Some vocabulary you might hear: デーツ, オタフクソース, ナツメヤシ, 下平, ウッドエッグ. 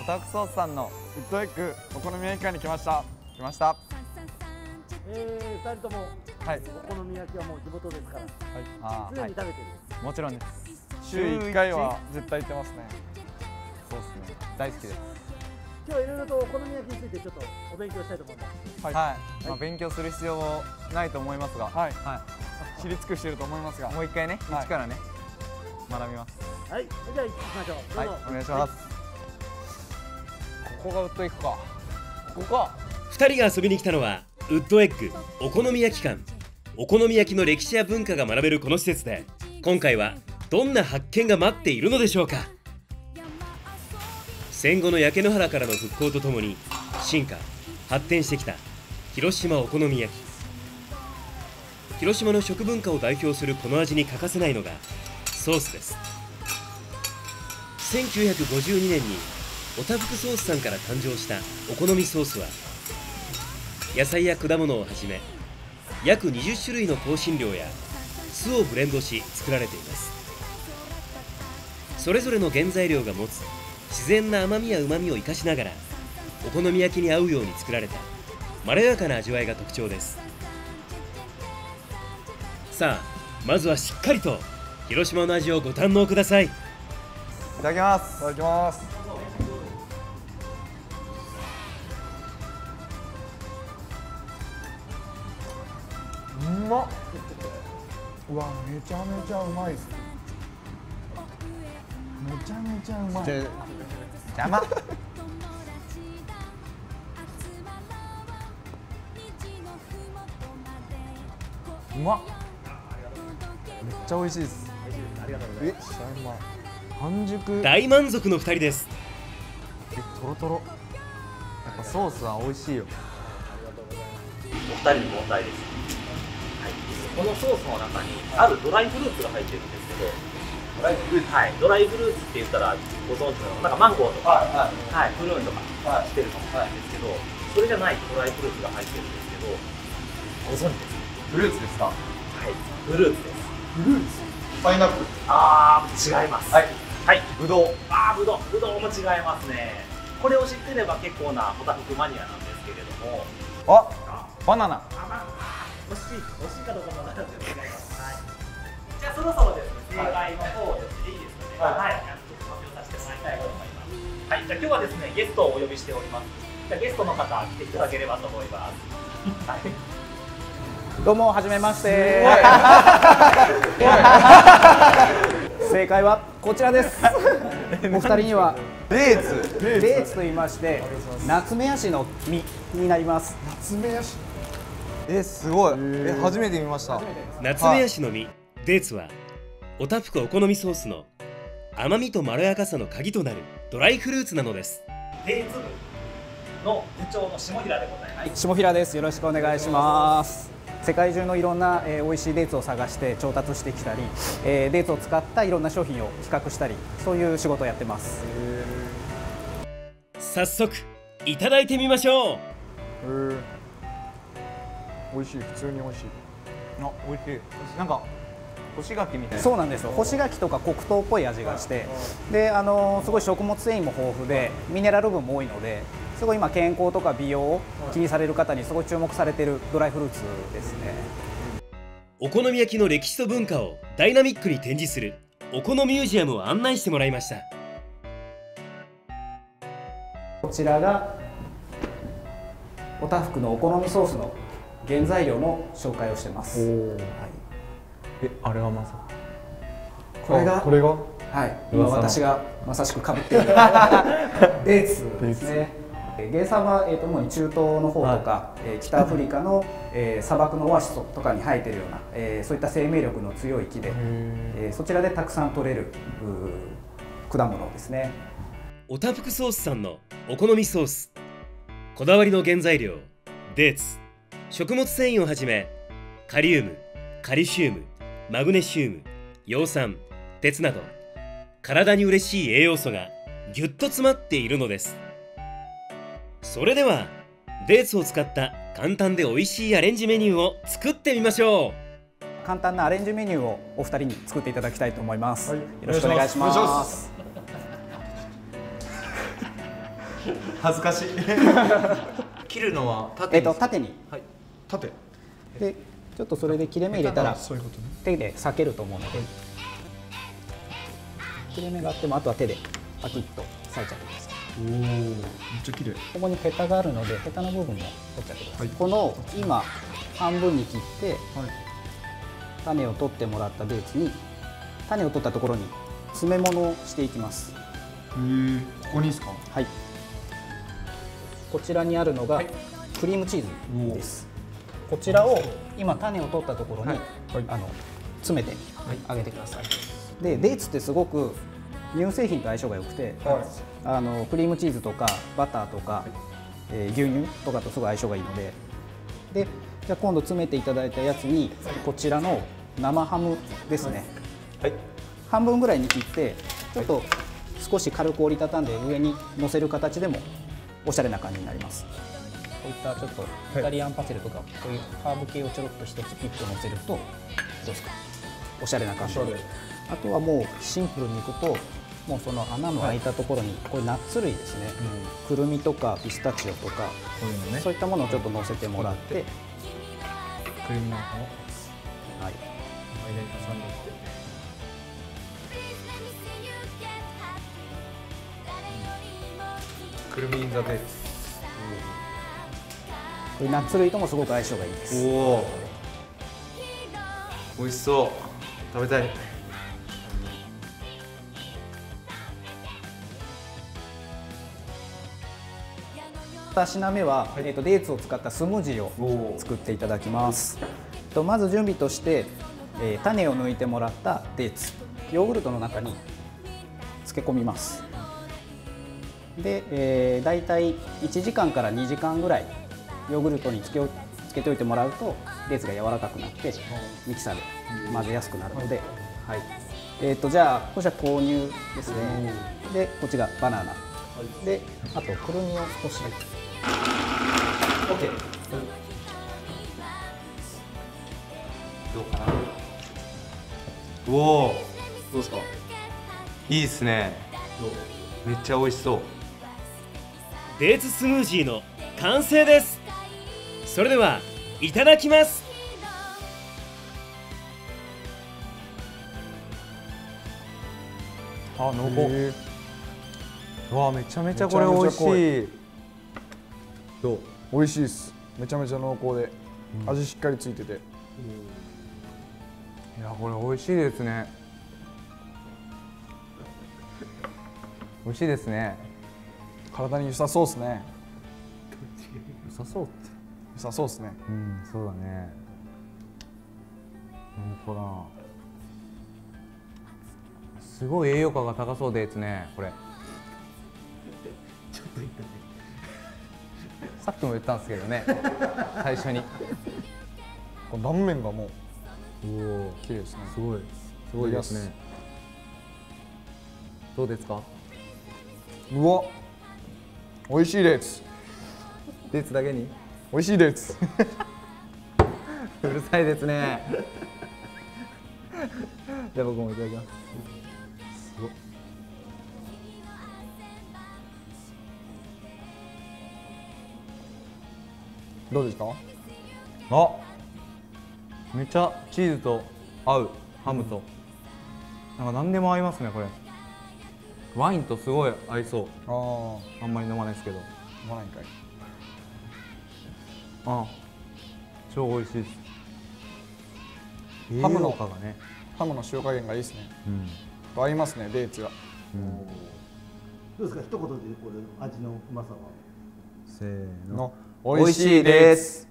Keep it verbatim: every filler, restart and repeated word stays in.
オタフクソースさんのウッドエッグお好み焼き館に来ました来ました、えー、ふたりとも、はい、お好み焼きはもう地元ですから、はい、常に食べてる。もちろんです。週いっかいは絶対行ってますね。そうですね、大好きです。今日いろいろとお好み焼きについてちょっとお勉強したいと思います。はい、はいまあ、勉強する必要もないと思いますが、はい、はい、知り尽くしていると思いますがもう一回ね、一からね、はい、学びます。はい、じゃあ行きましょう。どうぞ、はい、お願いします、はい。ここがウッドエッグか。ここか。ふたりが遊びに来たのはウッドエッグお好み焼き館。お好み焼きの歴史や文化が学べるこの施設で、今回はどんな発見が待っているのでしょうか。戦後の焼け野原からの復興とともに進化発展してきた広島お好み焼き。広島の食文化を代表するこの味に欠かせないのがソースです。せんきゅうひゃくごじゅうにねんにオタフクソースさんから誕生したお好みソースは、野菜や果物をはじめ約にじゅっしゅるいの香辛料や酢をブレンドし作られています。それぞれの原材料が持つ自然な甘みやうまみを生かしながら、お好み焼きに合うように作られたまろやかな味わいが特徴です。さあ、まずはしっかりと広島の味をご堪能ください。いただきます。いただきます。うまっ。うわ、めちゃめちゃうまいです。めちゃめちゃうまい。邪魔。うまっ。めっちゃ美味しいです。え、半熟。大満足の二人です。え、とろとろ。やっぱソースは美味しいよ。お二人に問題です。このソースの中にあるドライフルーツが入ってるんですけど、ドライフルーツ、はい、ドライフルーツって言ったらご存知のなんかマンゴーとか、はいはい、プルーンとかしてるかもしれないんですけど、はい、それじゃないドライフルーツが入ってるんですけど、ご存知ですか？フルーツですか？はい、フルーツです。フルーツ？パイナップル？あー、違います。はい、はい、ぶどう？あー、ぶどう、ぶどうも違いますね。これを知ってれば結構なオタフクマニアなんですけれども、あ、バナナ。惜しい、惜しいかどうかも分からないですが、はい、じゃあそろそろですね、正解の方をいいですかね、はい、発表させてもらいたいと思います。はい、じゃあ今日はですね、ゲストをお呼びしております。じゃあゲストの方、来ていただければと思います。はい、どうも、はじめまして。正解はこちらです。お二人にはレーツ、レーツと言いまして、ナツメヤシの実になります。ナツメヤシ。え、すごい。え、初めて見ました。ナツメヤシの実、デーツはオタフクお好みソースの甘みとまろやかさの鍵となるドライフルーツなのです。デーツ部の部長の下平でございます。下平です。よろしくお願いします。世界中のいろんな、えー、美味しいデーツを探して調達してきたり、えー、デーツを使ったいろんな商品を企画したり、そういう仕事をやってます。早速いただいてみましょう。へ、美味しい、普通に美味しい。あ、美味しい。なんか干し柿みたいな。そうなんですよ。干し柿とか黒糖っぽい味がして、で、あのすごい食物繊維も豊富でミネラル分も多いので、すごい今健康とか美容を気にされる方にすごい注目されているドライフルーツですね。お好み焼きの歴史と文化をダイナミックに展示するお好みミュージアムを案内してもらいました。こちらがオタフクのお好みソースの原材料の紹介をしてます。はい、え、あれはまさか。これが。これが。はい、今私がまさしく被っている。デーツですね。原産は、えー、主に中東の方とか、はい、えー、北アフリカの、えー、砂漠のオアシスとかに生えているような、えー、そういった生命力の強い木で、えー、そちらでたくさん取れる果物ですね。オタフクソースさんのお好みソース、こだわりの原材料デーツ。食物繊維をはじめカリウム、カルシウム、マグネシウム、葉酸、鉄など体に嬉しい栄養素がぎゅっと詰まっているのです。それではデーツを使った簡単で美味しいアレンジメニューを作ってみましょう。簡単なアレンジメニューをお二人に作っていただきたいと思います、はい、よろしくお願いします。恥ずかしい。切るのは縦に。えっと縦に。はい。縦。でちょっとそれで切れ目入れたら手で裂けると思うので。切れ目があってもあとは手でパキッと裂いちゃってください。おお、めっちゃ綺麗。ここにヘタがあるのでヘタの部分も取っちゃってください。この今半分に切って種を取ってもらったベースに種を取ったところに詰め物をしていきます。へえ、ここにですか？はい。こちらにあるのがクリームチーズです。こちらを今種を取ったところに、はい、あの詰めてあげてください。はい、でデーツってすごく乳製品と相性が良くて、はい、あのクリームチーズとかバターとか、はい、えー、牛乳とかとすごい相性がいいので、でじゃあ今度詰めていただいたやつにこちらの生ハムですね。はい、半分ぐらいに切ってちょっと少し軽く折りたたんで上に乗せる形でもおしゃれな感じになります。こういったちょっとイタリアンパセルとか、こういうハーブ系をちょろっと一つピッとのせるとどうですか？おしゃれな感じ。あとはもうシンプルにいくと、もうその穴の開いたところにこういうナッツ類ですね。くるみとかピスタチオとかそういったものをちょっとのせてもらって、くるみなんかもはい間に挟んでいって。クルミインザデーツ。これナッツ類ともすごく相性がいいです。おお。美味しそう。食べたい。二品目は、はい、えっとデーツを使ったスムージーを作っていただきます。とまず準備として、えー、種を抜いてもらったデーツ、ヨーグルトの中に漬け込みます。で、えー、大体いちじかんからにじかんぐらいヨーグルトにつけ、つけておいてもらうとデーツが柔らかくなってミキサーで混ぜやすくなるので、はい、えー、とじゃあこちら豆乳ですね。でこっちがバナナで、あとくるみを少し OK どうかな。うおー、どうですか？いいですね。めっちゃ美味しそう。デーツスムージーの完成です。それではいただきます。あ、濃厚。うわ、めちゃめちゃこれ美味しい。どう？美味しいです。めちゃめちゃ濃厚で、うん、味しっかりついてて、うん、いやこれ美味しいですね。美味しいですね。体に良さそうですね。良さそうって。良さそうですね。うん、そうだね。うん、ほら。すごい栄養価が高そうですね、これ。ちょっと言ったね。さっきも言ったんですけどね。最初に。この断面がもう。おお、綺麗ですね。すごい。すごいですね。どうですか？うわ、美味しいです。デーツだけに？美味しいです。うるさいですね。じゃあ僕もいただきます。すごっ。どうですか？あ、めっちゃチーズと合う、ハムと、うん、なんか何でも合いますねこれ。ワインとすごい合いそう。ああ、あんまり飲まないですけど。飲まないんかい。ああ、超美味しいです。ハムのハムの塩加減がいいですね。うん、合いますね、デーツが。うん、どうですか、一言でこれ味のうまさは。せーの、美味しいです。